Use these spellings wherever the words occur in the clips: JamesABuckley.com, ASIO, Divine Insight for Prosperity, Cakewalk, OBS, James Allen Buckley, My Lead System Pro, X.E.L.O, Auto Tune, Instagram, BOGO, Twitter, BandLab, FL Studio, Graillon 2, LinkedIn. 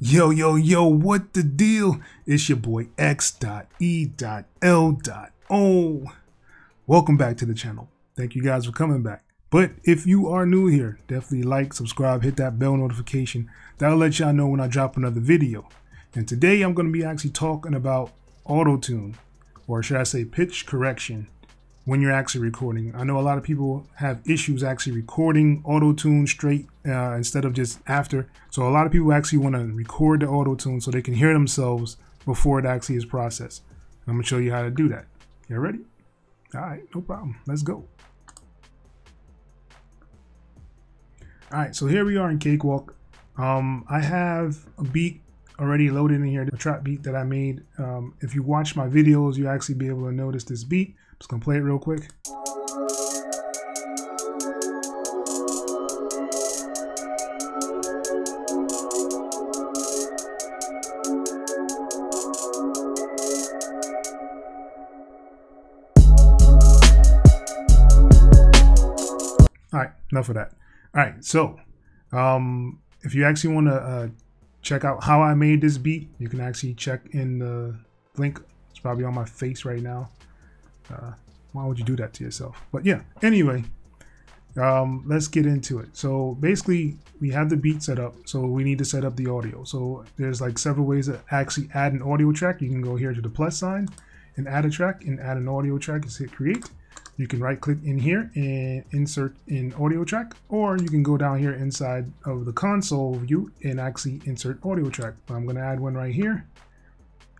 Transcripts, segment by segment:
Yo, yo, yo, what the deal? It's your boy X.E.L.O. Welcome back to the channel. Thank you guys for coming back. But if you are new here, definitely like, subscribe, hit that bell notification. That'll let y'all know when I drop another video. And today I'm going to be actually talking about Auto Tune, or should I say pitch correction, when you're actually recording. I know a lot of people have issues actually recording Auto Tune straight instead of just after. So a lot of people actually want to record the Auto Tune so they can hear themselves before it actually is processed. I'm going to show you how to do that. You ready? All right, no problem. Let's go. All right, so here we are in Cakewalk. I have a beat already loaded in here, a trap beat that I made. If you watch my videos, you actually be able to notice this beat. I'm just gonna play it real quick. All right, enough of that. All right, so if you actually want to check out how I made this beat, you can actually check in the link. It's probably on my face right now. Why would you do that to yourself? But yeah, anyway, let's get into it. So basically, we have the beat set up, so we need to set up the audio. So there's like several ways to actually add an audio track. You can go here to the plus sign and add a track and add an audio track. Just hit create. You can right click in here and insert an audio track, or you can go down here inside of the console view and actually insert audio track. I'm going to add one right here,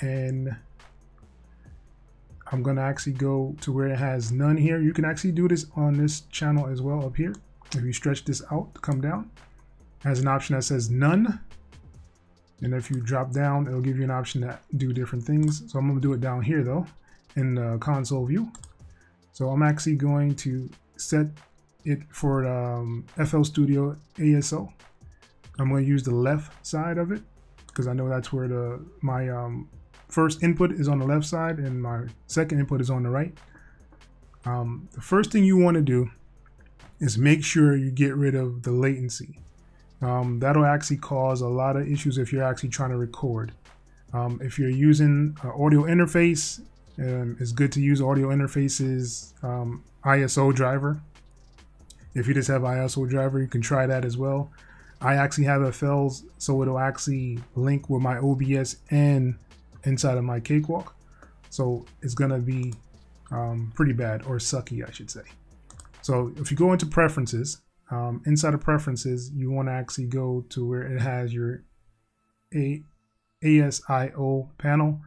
and I'm going to actually go to where it has none here. You can actually do this on this channel as well up here. If you stretch this out, come down, it has an option that says none. And if you drop down, it'll give you an option to do different things. So I'm going to do it down here though, in the console view. So I'm actually going to set it for FL Studio ASIO. I'm going to use the left side of it because I know that's where my first input is on the left side and my second input is on the right. The first thing you want to do is make sure you get rid of the latency. That'll actually cause a lot of issues if you're actually trying to record. If you're using an audio interface, it's good to use audio interfaces, ISO driver. If you just have ISO driver, you can try that as well. I actually have FLs, so it'll actually link with my OBS and inside of my Cakewalk. So it's gonna be pretty bad, or sucky, I should say. So if you go into preferences, inside of preferences, you wanna actually go to where it has your ASIO panel.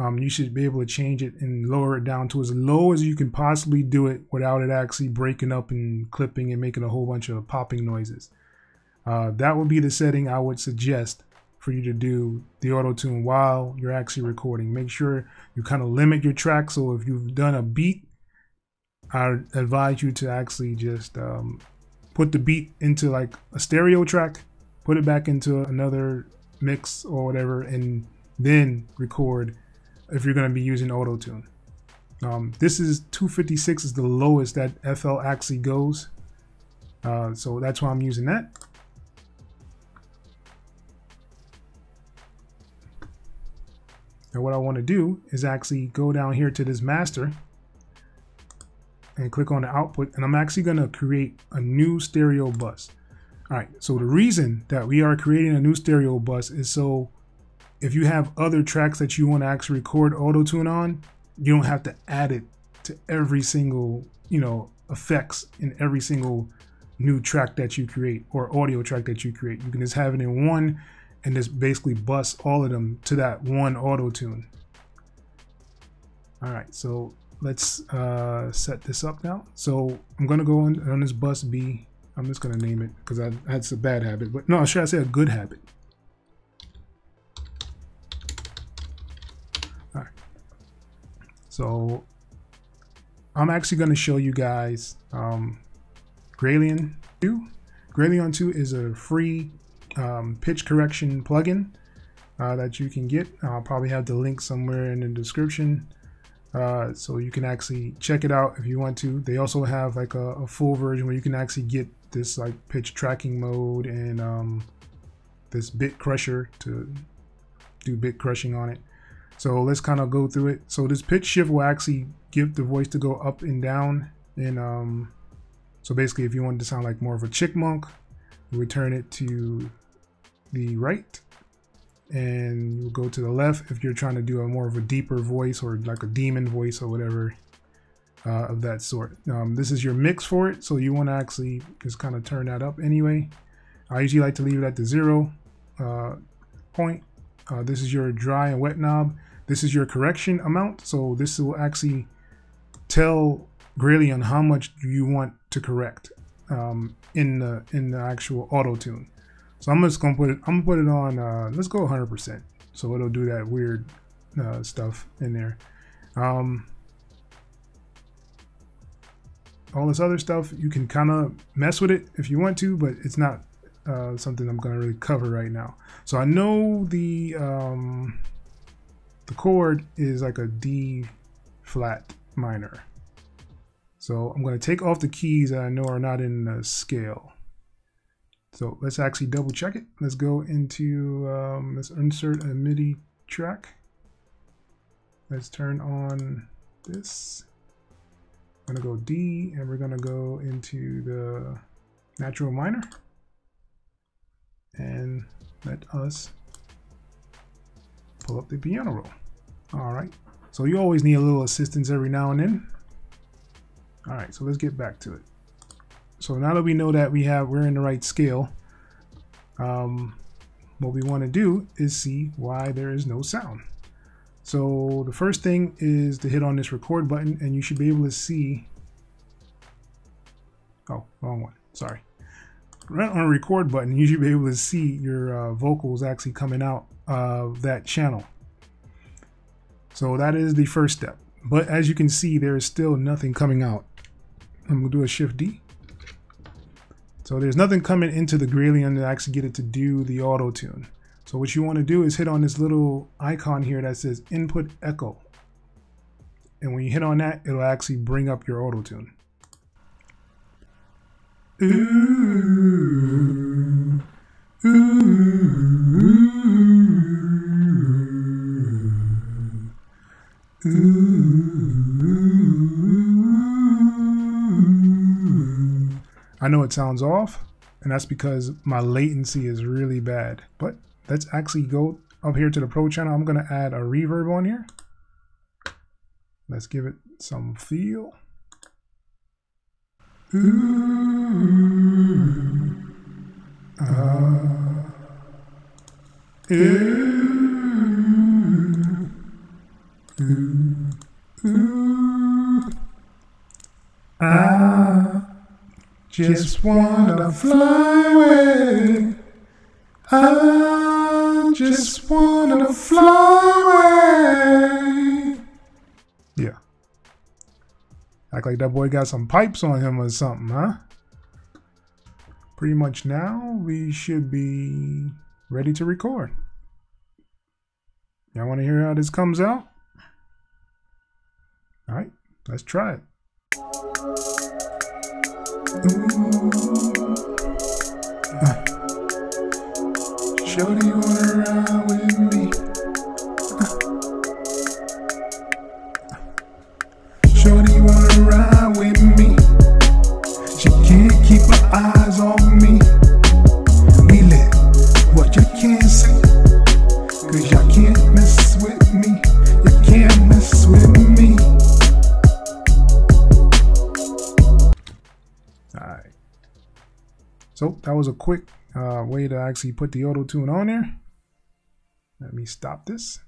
You should be able to change it and lower it down to as low as you can possibly do it without it actually breaking up and clipping and making a whole bunch of popping noises. That would be the setting I would suggest for you to do the Auto Tune while you're actually recording. Make sure you kind of limit your track. So if you've done a beat, I advise you to actually just put the beat into like a stereo track, put it back into another mix or whatever, and then record if you're going to be using Auto Tune. This is 256 is the lowest that FL actually goes. So that's why I'm using that. And what I want to do is actually go down here to this master and click on the output. And I'm actually going to create a new stereo bus. All right. So the reason that we are creating a new stereo bus is so if you have other tracks that you want to actually record Auto Tune on, you don't have to add it to every single, you know, effects in every single new track that you create or audio track that you create. You can just have it in one and just basically bust all of them to that one Auto Tune. All right, so let's set this up now. So I'm gonna go on this bus B. I'm just gonna name it because that's a bad habit, but no, should I say a good habit? So I'm actually going to show you guys Graillon 2. Graillon 2 is a free pitch correction plugin that you can get. I'll probably have the link somewhere in the description. So you can actually check it out if you want to. They also have like a full version where you can actually get this like pitch tracking mode and this bit crusher to do bit crushing on it. So let's kind of go through it. So this pitch shift will actually give the voice to go up and down. And so basically if you wanted to sound like more of a chipmunk, you would turn it to the right and you'll go to the left if you're trying to do a more of a deeper voice or like a demon voice or whatever of that sort. This is your mix for it. So you want to actually just kind of turn that up anyway. I usually like to leave it at the 0 point. This is your dry and wet knob. This is your correction amount. So this will actually tell Graillon how much you want to correct in the actual Auto Tune. So I'm just gonna put it. I'm gonna put it on. Let's go 100%. So it'll do that weird stuff in there. All this other stuff you can kind of mess with it if you want to, but it's not something I'm gonna really cover right now. So I know the chord is like a D flat minor. So I'm gonna take off the keys that I know are not in the scale. So let's actually double check it. Let's go into, let's insert a MIDI track. Let's turn on this. I'm gonna go D and we're gonna go into the natural minor. And let us pull up the piano roll. All right, so you always need a little assistance every now and then. All right, so let's get back to it. So now that we know that we're in the right scale, what we want to do is see why there is no sound. So the first thing is to hit on this record button and you should be able to see, oh, wrong one, sorry. Right on the record button, you should be able to see your vocals actually coming out of that channel. So that is the first step. But as you can see, there is still nothing coming out. I'm gonna do a Shift D. So there's nothing coming into the Graillon to actually get it to do the Auto Tune. So what you want to do is hit on this little icon here that says Input Echo. And when you hit on that, it'll actually bring up your Auto Tune. I know it sounds off, and that's because my latency is really bad, but let's actually go up here to the Pro channel. I'm gonna add a reverb on here. Let's give it some feel. I just wanna fly away. I just wanna fly away. Yeah. Act like that boy got some pipes on him or something, huh? Pretty much now we should be ready to record. Y'all want to hear how this comes out? All right, let's try it. Shorty, you wanna ride with me? Shorty, you wanna ride with me? She can't keep her eyes off me. We lit, what you can't see, 'cause y'all can't mess with me. You can't mess with me. Alright. So that was a quick way to actually put the Auto Tune on there. Let me stop this.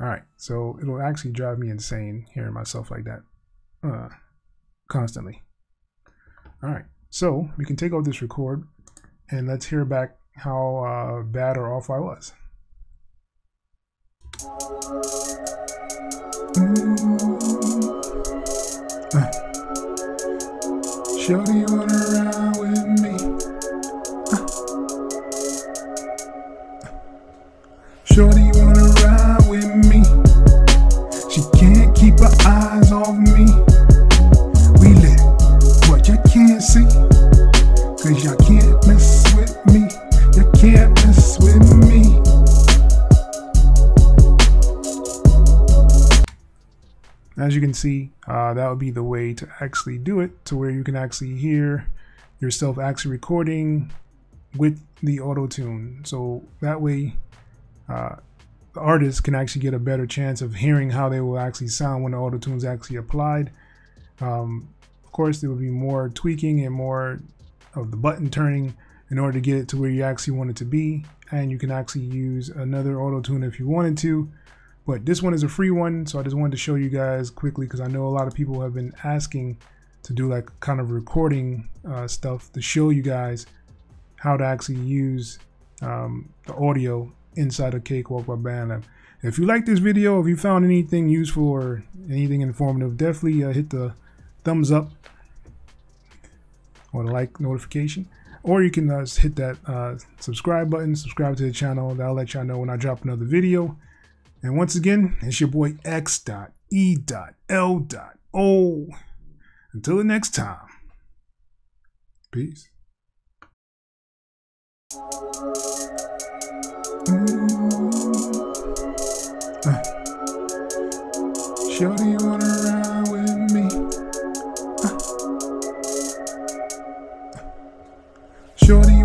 Alright, so it'll actually drive me insane hearing myself like that constantly. Alright, so we can take off this record and let's hear back how bad or off I was. Shorty, you wanna ride with me? Shorty, you wanna ride with me? She can't keep her eyes off me. We lit, what you can't see, 'cause y'all can't mess with me. You you can see, that would be the way to actually do it, to where you can actually hear yourself actually recording with the Auto Tune. So that way the artist can actually get a better chance of hearing how they will actually sound when the Auto Tune is actually applied. Of course, there will be more tweaking and more of the button turning in order to get it to where you actually want it to be. And you can actually use another Auto Tune if you wanted to, but this one is a free one. So I just wanted to show you guys quickly, because I know a lot of people have been asking to do like kind of recording stuff, to show you guys how to actually use the audio inside of Cakewalk by BandLab. If you like this video, if you found anything useful or anything informative, definitely hit the thumbs up or the like notification, or you can hit that subscribe button, subscribe to the channel. That'll let y'all know when I drop another video. And once again, it's your boy X.E.L.O. Until the next time, peace. Shorty, you wanna ride with me? Shorty.